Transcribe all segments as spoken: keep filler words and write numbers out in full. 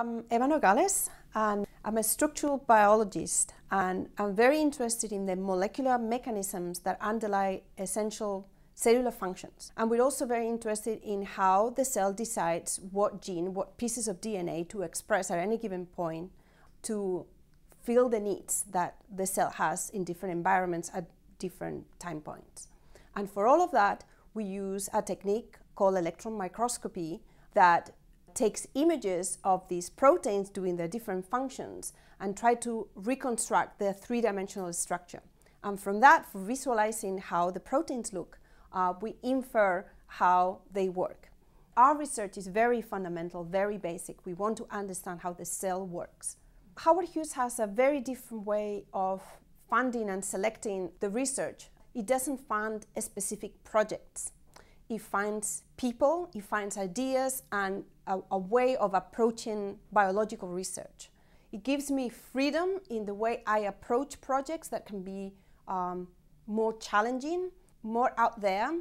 I'm Eva Nogales, and I'm a structural biologist, and I'm very interested in the molecular mechanisms that underlie essential cellular functions. And we're also very interested in how the cell decides what gene, what pieces of D N A to express at any given point to fill the needs that the cell has in different environments at different time points. And for all of that, we use a technique called electron microscopy that takes images of these proteins doing their different functions and try to reconstruct their three-dimensional structure. And from that, for visualizing how the proteins look, uh, we infer how they work. Our research is very fundamental, very basic. We want to understand how the cell works. Howard Hughes has a very different way of funding and selecting the research. It doesn't fund specific projects. It finds people, it finds ideas, and a, a way of approaching biological research. It gives me freedom in the way I approach projects that can be um, more challenging, more out there.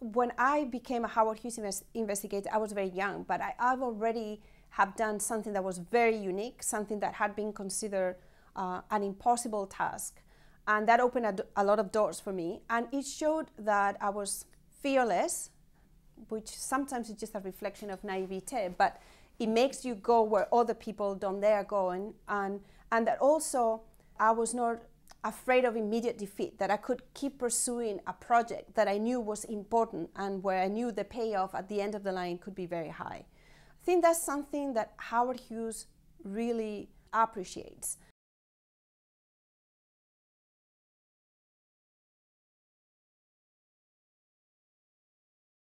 When I became a Howard Hughes invest investigator, I was very young, but I, I've already have done something that was very unique, something that had been considered uh, an impossible task. And that opened a, a lot of doors for me, and it showed that I was fearless, which sometimes is just a reflection of naivete, but it makes you go where other people don't dare going, and, and that also I was not afraid of immediate defeat, that I could keep pursuing a project that I knew was important and where I knew the payoff at the end of the line could be very high. I think that's something that Howard Hughes really appreciates.